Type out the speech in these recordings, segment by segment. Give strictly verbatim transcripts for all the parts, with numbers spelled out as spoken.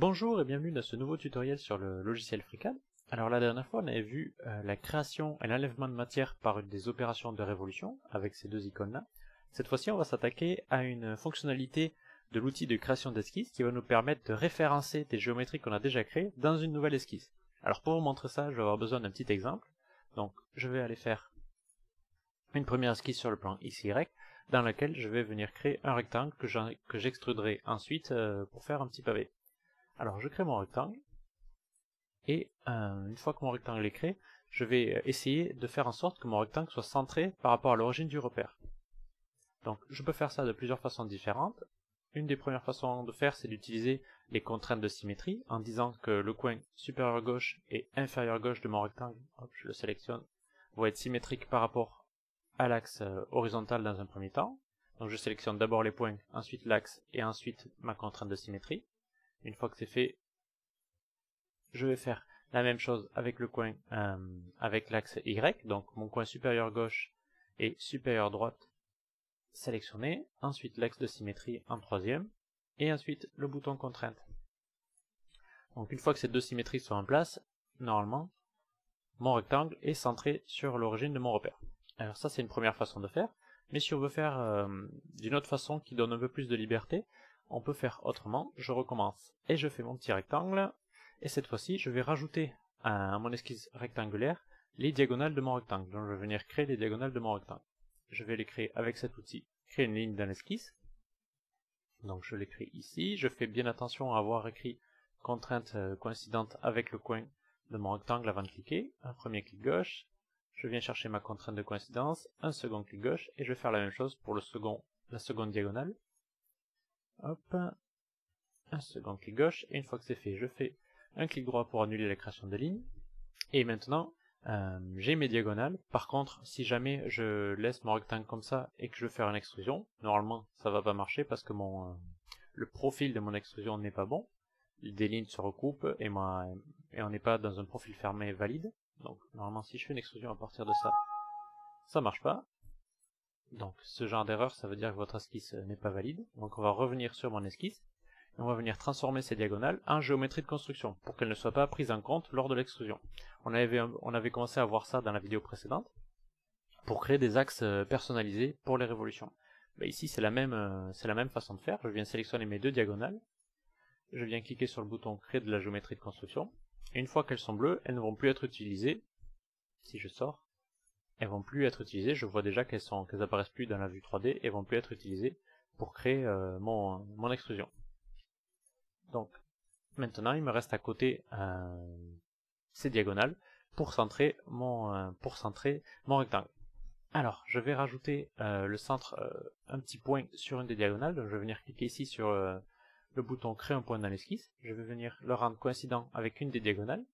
Bonjour et bienvenue dans ce nouveau tutoriel sur le logiciel FreeCAD. Alors la dernière fois on avait vu euh, la création et l'enlèvement de matière par des opérations de révolution avec ces deux icônes là. Cette fois-ci on va s'attaquer à une fonctionnalité de l'outil de création d'esquisse qui va nous permettre de référencer des géométries qu'on a déjà créées dans une nouvelle esquisse. Alors pour vous montrer ça je vais avoir besoin d'un petit exemple. Donc je vais aller faire une première esquisse sur le plan X Y dans laquelle je vais venir créer un rectangle que j'extruderai ensuite euh, pour faire un petit pavé. Alors je crée mon rectangle, et euh, une fois que mon rectangle est créé, je vais essayer de faire en sorte que mon rectangle soit centré par rapport à l'origine du repère. Donc je peux faire ça de plusieurs façons différentes. Une des premières façons de faire, c'est d'utiliser les contraintes de symétrie, en disant que le coin supérieur gauche et inférieur gauche de mon rectangle, hop, je le sélectionne, vont être symétriques par rapport à l'axe horizontal dans un premier temps. Donc je sélectionne d'abord les points, ensuite l'axe, et ensuite ma contrainte de symétrie. Une fois que c'est fait, je vais faire la même chose avec le coin, euh, avec l'axe Y, donc mon coin supérieur gauche et supérieur droite sélectionné, ensuite l'axe de symétrie en troisième, et ensuite le bouton contrainte. Donc une fois que ces deux symétries sont en place, normalement, mon rectangle est centré sur l'origine de mon repère. Alors ça c'est une première façon de faire, mais si on veut faire euh, d'une autre façon qui donne un peu plus de liberté, on peut faire autrement. Je recommence et je fais mon petit rectangle, et cette fois-ci je vais rajouter à mon esquisse rectangulaire les diagonales de mon rectangle. Donc je vais venir créer les diagonales de mon rectangle. Je vais les créer avec cet outil, créer une ligne dans l'esquisse. Donc je l'écris ici, je fais bien attention à avoir écrit contrainte coïncidente avec le coin de mon rectangle avant de cliquer. Un premier clic gauche, je viens chercher ma contrainte de coïncidence, un second clic gauche, et je vais faire la même chose pour le second, la seconde diagonale. Hop, un second clic gauche, et une fois que c'est fait, je fais un clic droit pour annuler la création de ligne. Et maintenant, euh, j'ai mes diagonales. Par contre, si jamais je laisse mon rectangle comme ça et que je veux faire une extrusion, normalement ça va pas marcher parce que mon euh, le profil de mon extrusion n'est pas bon. Des lignes se recoupent et, moi, et on n'est pas dans un profil fermé valide. Donc normalement si je fais une extrusion à partir de ça, ça marche pas. Donc ce genre d'erreur, ça veut dire que votre esquisse n'est pas valide. Donc on va revenir sur mon esquisse, et on va venir transformer ces diagonales en géométrie de construction, pour qu'elles ne soient pas prises en compte lors de l'extrusion. On avait, on avait commencé à voir ça dans la vidéo précédente, pour créer des axes personnalisés pour les révolutions. Ben ici c'est la même, c'est la même façon de faire, je viens sélectionner mes deux diagonales, je viens cliquer sur le bouton créer de la géométrie de construction, et une fois qu'elles sont bleues, elles ne vont plus être utilisées, si je sors, elles vont plus être utilisées, je vois déjà qu'elles sont, qu'elles apparaissent plus dans la vue trois D et vont plus être utilisées pour créer euh, mon, mon extrusion. Donc maintenant il me reste à côté euh, ces diagonales pour centrer mon, euh, pour centrer mon rectangle. Alors je vais rajouter euh, le centre, euh, un petit point sur une des diagonales, donc je vais venir cliquer ici sur euh, le bouton créer un point dans l'esquisse, je vais venir le rendre coïncident avec une des diagonales,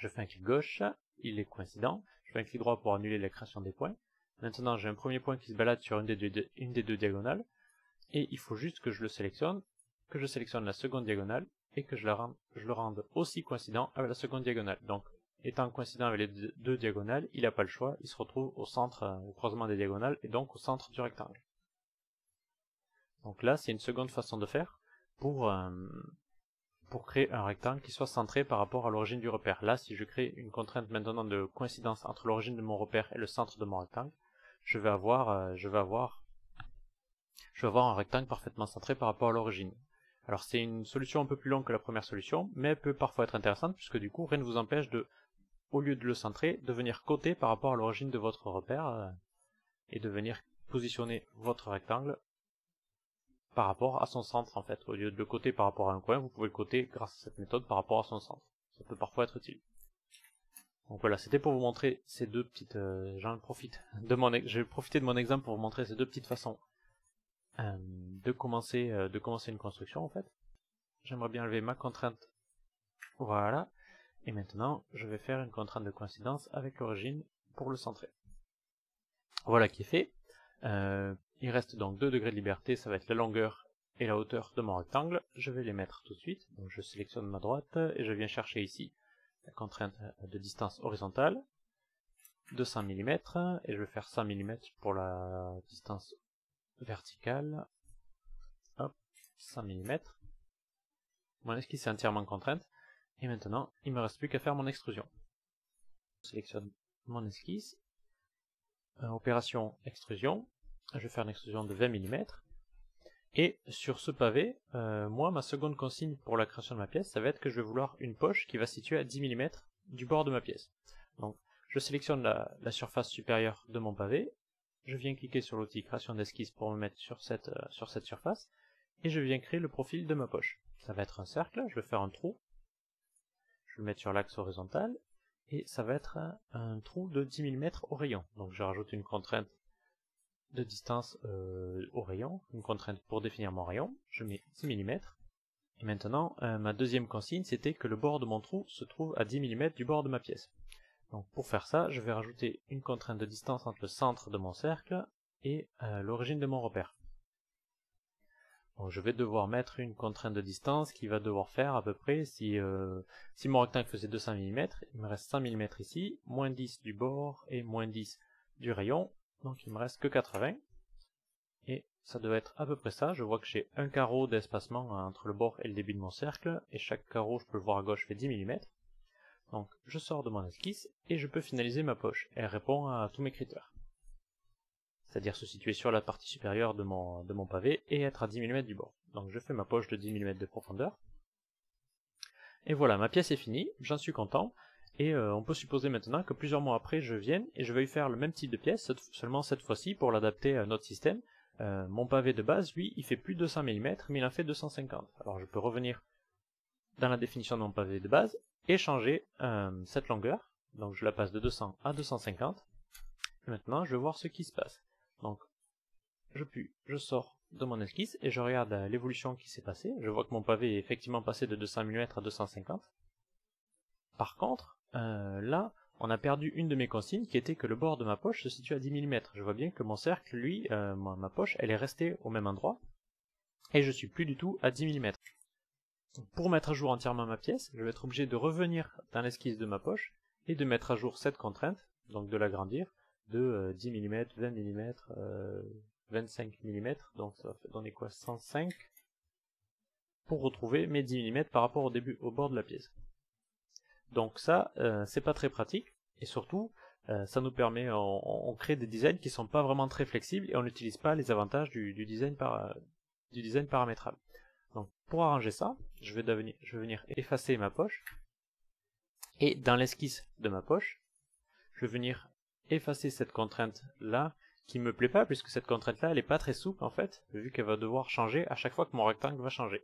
je fais un clic gauche, il est coïncident, je fais un clic droit pour annuler la création des points. Maintenant j'ai un premier point qui se balade sur une des, deux, une des deux diagonales, et il faut juste que je le sélectionne, que je sélectionne la seconde diagonale, et que je, la rende, je le rende aussi coïncident avec la seconde diagonale. Donc étant coïncident avec les deux diagonales, il n'a pas le choix, il se retrouve au centre, au croisement des diagonales, et donc au centre du rectangle. Donc là c'est une seconde façon de faire pour... Euh, pour créer un rectangle qui soit centré par rapport à l'origine du repère. Là, si je crée une contrainte maintenant de coïncidence entre l'origine de mon repère et le centre de mon rectangle, je vais avoir, euh, je vais avoir, je vais avoir un rectangle parfaitement centré par rapport à l'origine. Alors c'est une solution un peu plus longue que la première solution, mais elle peut parfois être intéressante puisque du coup rien ne vous empêche de, au lieu de le centrer, de venir coter par rapport à l'origine de votre repère euh, et de venir positionner votre rectangle par rapport à son centre en fait. Au lieu de le coter par rapport à un coin, vous pouvez le coter grâce à cette méthode par rapport à son centre. Ça peut parfois être utile. Donc voilà, c'était pour vous montrer ces deux petites... Euh, j'en profite de mon... J'ai profité de mon exemple pour vous montrer ces deux petites façons euh, de, commencer, euh, de commencer une construction en fait. J'aimerais bien enlever ma contrainte. Voilà. Et maintenant, je vais faire une contrainte de coïncidence avec l'origine pour le centrer. Voilà qui est fait. Euh, il reste donc deux degrés de liberté, ça va être la longueur et la hauteur de mon rectangle. Je vais les mettre tout de suite, donc je sélectionne ma droite et je viens chercher ici la contrainte de distance horizontale, deux cents millimètres, et je vais faire cent millimètres pour la distance verticale, hop, cent millimètres, Mon esquisse est entièrement contrainte. Et maintenant, il me reste plus qu'à faire mon extrusion. Je sélectionne mon esquisse. Opération extrusion. Je vais faire une extrusion de vingt millimètres. Et sur ce pavé, euh, moi, ma seconde consigne pour la création de ma pièce, ça va être que je vais vouloir une poche qui va se situer à dix millimètres du bord de ma pièce. Donc, je sélectionne la, la surface supérieure de mon pavé. Je viens cliquer sur l'outil création d'esquisse pour me mettre sur cette, euh, sur cette surface. Et je viens créer le profil de ma poche. Ça va être un cercle, je vais faire un trou. Je vais le mettre sur l'axe horizontal. Et ça va être un, un trou de dix millimètres au rayon. Donc, je rajoute une contrainte de distance euh, au rayon, une contrainte pour définir mon rayon, je mets dix millimètres. Et maintenant, euh, ma deuxième consigne, c'était que le bord de mon trou se trouve à dix millimètres du bord de ma pièce. Donc pour faire ça, je vais rajouter une contrainte de distance entre le centre de mon cercle et euh, l'origine de mon repère. Donc je vais devoir mettre une contrainte de distance qui va devoir faire à peu près, si, euh, si mon rectangle faisait deux cents millimètres, il me reste cent millimètres ici, moins dix du bord et moins dix du rayon. Donc il me reste que quatre-vingts, et ça devait être à peu près ça. Je vois que j'ai un carreau d'espacement entre le bord et le début de mon cercle, et chaque carreau, je peux le voir à gauche, fait dix millimètres. Donc je sors de mon esquisse, et je peux finaliser ma poche. Elle répond à tous mes critères. C'est-à-dire se situer sur la partie supérieure de mon, de mon pavé, et être à dix millimètres du bord. Donc je fais ma poche de dix millimètres de profondeur. Et voilà, ma pièce est finie, j'en suis content. Et euh, on peut supposer maintenant que plusieurs mois après, je vienne et je vais faire le même type de pièce, seulement cette fois-ci pour l'adapter à notre système. Euh, mon pavé de base, lui, il fait plus de deux cents millimètres, mais il en fait deux cent cinquante. Alors je peux revenir dans la définition de mon pavé de base et changer euh, cette longueur. Donc je la passe de deux cents à deux cent cinquante. Et maintenant, je vais voir ce qui se passe. Donc je pue, je sors de mon esquisse et je regarde euh, l'évolution qui s'est passée. Je vois que mon pavé est effectivement passé de deux cents millimètres à deux cent cinquante. Par contre, Euh, là, on a perdu une de mes consignes qui était que le bord de ma poche se situe à dix millimètres. Je vois bien que mon cercle, lui, euh, ma poche, elle est restée au même endroit et je suis plus du tout à dix millimètres. Donc, pour mettre à jour entièrement ma pièce, je vais être obligé de revenir dans l'esquisse de ma poche et de mettre à jour cette contrainte, donc de l'agrandir de euh, dix millimètres, vingt millimètres, euh, vingt-cinq millimètres, donc ça va donner quoi, cent cinq, pour retrouver mes dix millimètres par rapport au début, au bord de la pièce. Donc ça, euh, c'est pas très pratique, et surtout, euh, ça nous permet, on, on crée des designs qui sont pas vraiment très flexibles, et on n'utilise pas les avantages du, du, design par, euh, du design paramétrable. Donc pour arranger ça, je vais, devenir, je vais venir effacer ma poche, et dans l'esquisse de ma poche, je vais venir effacer cette contrainte-là, qui me plaît pas, puisque cette contrainte-là, elle est pas très souple en fait, vu qu'elle va devoir changer à chaque fois que mon rectangle va changer.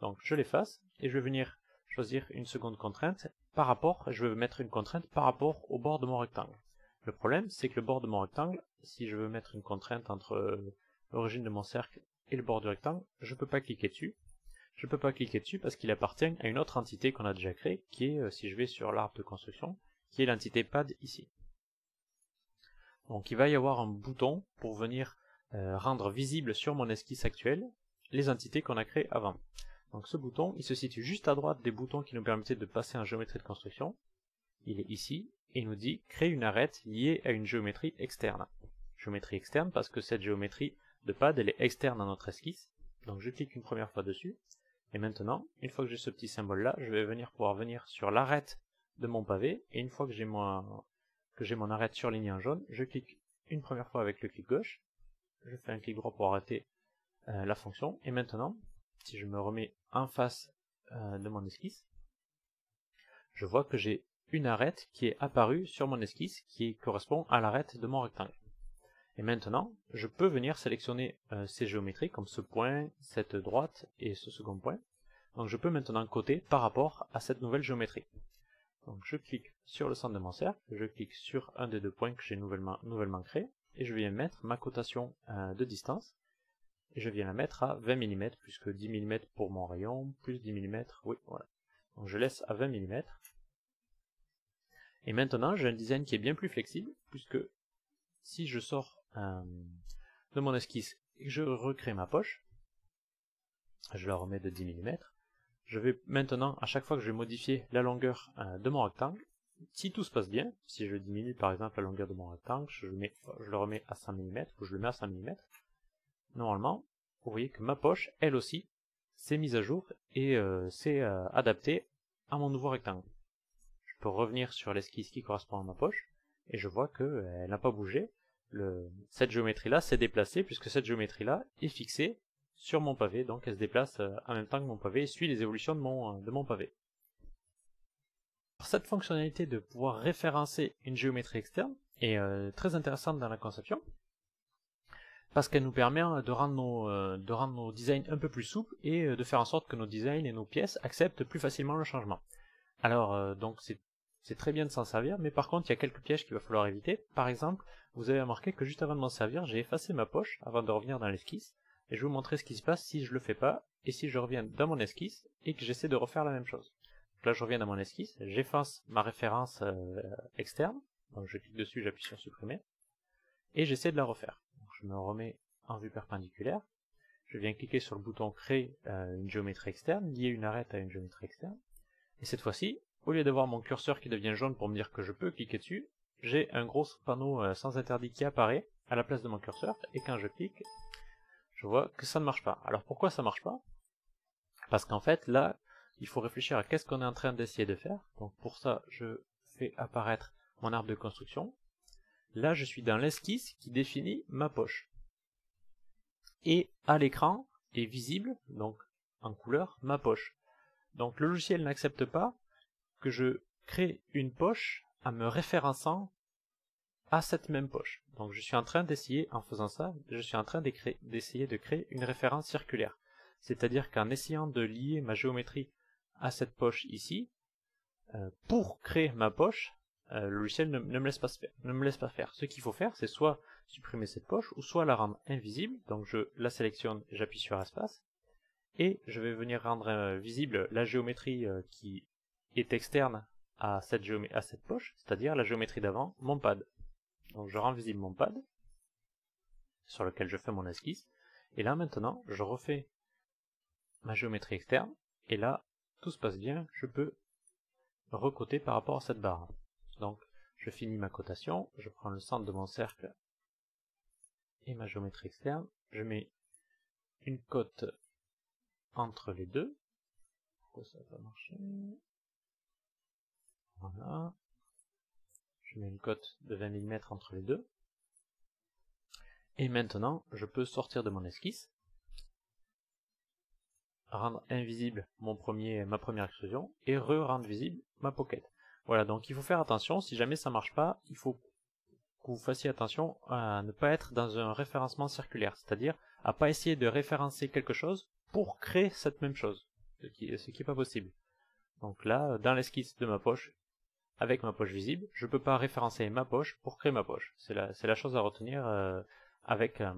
Donc je l'efface, et je vais venir choisir une seconde contrainte par rapport, je vais mettre une contrainte par rapport au bord de mon rectangle. Le problème, c'est que le bord de mon rectangle, si je veux mettre une contrainte entre l'origine de mon cercle et le bord du rectangle, je peux pas cliquer dessus. Je peux pas cliquer dessus parce qu'il appartient à une autre entité qu'on a déjà créée, qui est, si je vais sur l'arbre de construction, qui est l'entité pad ici. Donc il va y avoir un bouton pour venir euh, rendre visible sur mon esquisse actuelle les entités qu'on a créées avant. Donc ce bouton, il se situe juste à droite des boutons qui nous permettaient de passer en géométrie de construction. Il est ici, et il nous dit « Créer une arête liée à une géométrie externe ». Géométrie externe parce que cette géométrie de pad, elle est externe à notre esquisse. Donc je clique une première fois dessus. Et maintenant, une fois que j'ai ce petit symbole-là, je vais venir pouvoir venir sur l'arête de mon pavé. Et une fois que j'ai mon, que j'ai mon arête surlignée en jaune, je clique une première fois avec le clic gauche. Je fais un clic droit pour arrêter euh, la fonction. Et maintenant, si je me remets en face euh, de mon esquisse, je vois que j'ai une arête qui est apparue sur mon esquisse, qui correspond à l'arête de mon rectangle. Et maintenant, je peux venir sélectionner euh, ces géométries, comme ce point, cette droite et ce second point. Donc je peux maintenant coter par rapport à cette nouvelle géométrie. Donc je clique sur le centre de mon cercle, je clique sur un des deux points que j'ai nouvellement, nouvellement créé, et je viens mettre ma cotation euh, de distance. Et je viens la mettre à vingt millimètres, puisque dix millimètres pour mon rayon, plus dix millimètres, oui, voilà. Donc je laisse à vingt millimètres. Et maintenant, j'ai un design qui est bien plus flexible, puisque si je sors euh, de mon esquisse et que je recrée ma poche, je la remets de dix millimètres, je vais maintenant, à chaque fois que je vais modifier la longueur euh, de mon rectangle, si tout se passe bien, si je diminue par exemple la longueur de mon rectangle, je, mets, je le remets à cinq millimètres, ou je le mets à cinq millimètres, normalement, vous voyez que ma poche, elle aussi, c'est mis à jour et euh, c'est euh, adapté à mon nouveau rectangle. Je peux revenir sur l'esquisse qui correspond à ma poche et je vois qu'elle euh, n'a pas bougé. Le, cette géométrie-là s'est déplacée puisque cette géométrie-là est fixée sur mon pavé, donc elle se déplace euh, en même temps que mon pavé et suit les évolutions de mon, euh, de mon pavé. Cette fonctionnalité de pouvoir référencer une géométrie externe est euh, très intéressante dans la conception parce qu'elle nous permet de rendre, nos, euh, de rendre nos designs un peu plus souples et euh, de faire en sorte que nos designs et nos pièces acceptent plus facilement le changement. Alors euh, donc c'est très bien de s'en servir, mais par contre il y a quelques pièges qu'il va falloir éviter. Par exemple, vous avez remarqué que juste avant de m'en servir, j'ai effacé ma poche avant de revenir dans l'esquisse, et je vais vous montrer ce qui se passe si je le fais pas et si je reviens dans mon esquisse et que j'essaie de refaire la même chose. Donc là je reviens dans mon esquisse, j'efface ma référence euh, externe, donc je clique dessus, j'appuie sur supprimer, et j'essaie de la refaire. Donc, je me remets en vue perpendiculaire, je viens cliquer sur le bouton créer euh, une géométrie externe, lier une arête à une géométrie externe, et cette fois-ci, au lieu d'avoir mon curseur qui devient jaune pour me dire que je peux cliquer dessus, j'ai un gros panneau euh, sans interdit qui apparaît à la place de mon curseur, et quand je clique, je vois que ça ne marche pas. Alors pourquoi ça ne marche pas? Parce qu'en fait là, il faut réfléchir à qu'est-ce qu'on est en train d'essayer de faire. Donc pour ça, je fais apparaître mon arbre de construction. Là, je suis dans l'esquisse qui définit ma poche. Et à l'écran est visible, donc en couleur, ma poche. Donc le logiciel n'accepte pas que je crée une poche en me référençant à cette même poche. Donc je suis en train d'essayer, en faisant ça, je suis en train d'essayer de créer une référence circulaire. C'est-à-dire qu'en essayant de lier ma géométrie à cette poche ici, euh, pour créer ma poche, euh, le logiciel ne, ne, me laisse pas faire, ne me laisse pas faire. Ce qu'il faut faire, c'est soit supprimer cette poche, ou soit la rendre invisible, donc je la sélectionne, j'appuie sur espace, et je vais venir rendre euh, visible la géométrie euh, qui est externe à cette, à cette poche, c'est-à-dire la géométrie d'avant, mon pad. Donc je rends visible mon pad, sur lequel je fais mon esquisse, et là maintenant, je refais ma géométrie externe, et là, tout se passe bien, je peux recoter par rapport à cette barre. Donc, je finis ma cotation, je prends le centre de mon cercle et ma géométrie externe, je mets une cote entre les deux. Pourquoi ça va marcher? Voilà. Je mets une cote de vingt millimètres entre les deux. Et maintenant, je peux sortir de mon esquisse, rendre invisible mon premier, ma première extrusion, et re-rendre visible ma pocket. Voilà, donc il faut faire attention, si jamais ça marche pas, il faut que vous fassiez attention à ne pas être dans un référencement circulaire, c'est-à-dire à pas essayer de référencer quelque chose pour créer cette même chose, ce qui, ce qui est pas possible. Donc là, dans l'esquisse de ma poche, avec ma poche visible, je peux pas référencer ma poche pour créer ma poche. C'est la, c'est la chose à retenir euh, avec, euh,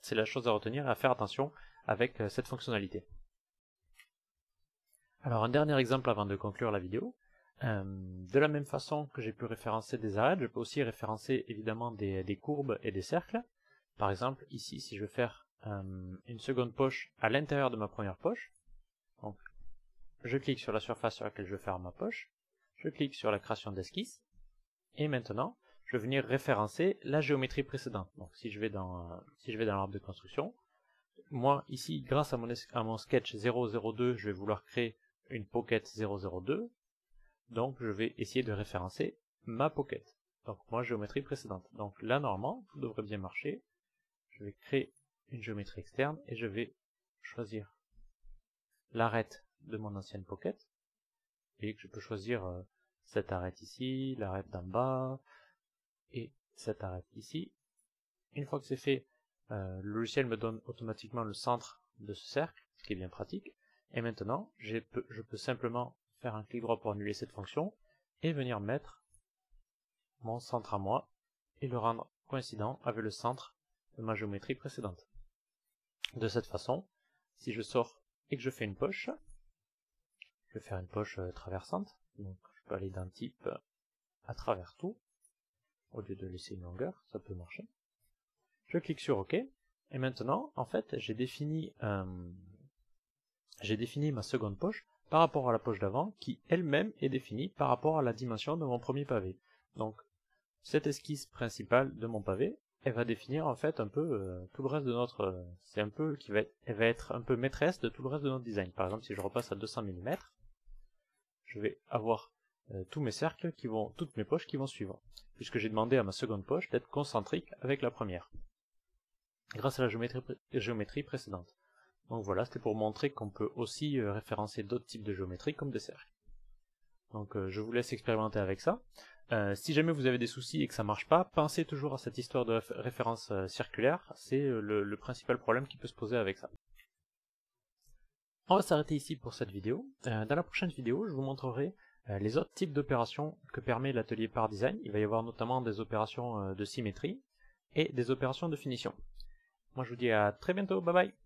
c'est la chose à retenir et à faire attention avec euh, cette fonctionnalité. Alors un dernier exemple avant de conclure la vidéo. Euh, de la même façon que j'ai pu référencer des arêtes, je peux aussi référencer évidemment des, des courbes et des cercles. Par exemple ici, si je veux faire euh, une seconde poche à l'intérieur de ma première poche, donc je clique sur la surface sur laquelle je veux faire ma poche, je clique sur la création d'esquisse, et maintenant je vais venir référencer la géométrie précédente. Donc si je vais dans, euh, si je vais dans l'arbre de construction, moi ici grâce à mon, à mon sketch zéro zéro deux, je vais vouloir créer une pocket zéro zéro deux, donc je vais essayer de référencer ma pocket, donc ma géométrie précédente. Donc là normalement tout devrait bien marcher, je vais créer une géométrie externe et je vais choisir l'arête de mon ancienne pocket, et que je peux choisir euh, cette arête ici, l'arête d'en bas, et cette arête ici. Une fois que c'est fait, euh, le logiciel me donne automatiquement le centre de ce cercle, ce qui est bien pratique. Et maintenant, je peux, je peux simplement faire un clic droit pour annuler cette fonction et venir mettre mon centre à moi et le rendre coïncident avec le centre de ma géométrie précédente. De cette façon, si je sors et que je fais une poche, je vais faire une poche traversante, donc je peux aller d'un type à travers tout, au lieu de laisser une longueur, ça peut marcher. Je clique sur OK, et maintenant, en fait, j'ai défini un... J'ai défini ma seconde poche par rapport à la poche d'avant, qui elle-même est définie par rapport à la dimension de mon premier pavé. Donc, cette esquisse principale de mon pavé, elle va définir en fait un peu euh, tout le reste de notre... Euh, c'est un peu qui va, elle va être un peu maîtresse de tout le reste de notre design. Par exemple, si je repasse à deux cents millimètres, je vais avoir euh, tous mes cercles qui vont... toutes mes poches qui vont suivre, puisque j'ai demandé à ma seconde poche d'être concentrique avec la première, grâce à la géométrie, pré géométrie précédente. Donc voilà, c'était pour montrer qu'on peut aussi euh, référencer d'autres types de géométrie comme des cercles. Donc euh, je vous laisse expérimenter avec ça. Euh, si jamais vous avez des soucis et que ça marche pas, pensez toujours à cette histoire de référence euh, circulaire, c'est euh, le, le principal problème qui peut se poser avec ça. On va s'arrêter ici pour cette vidéo. Euh, dans la prochaine vidéo, je vous montrerai euh, les autres types d'opérations que permet l'atelier par design. Il va y avoir notamment des opérations euh, de symétrie et des opérations de finition. Moi je vous dis à très bientôt, bye bye.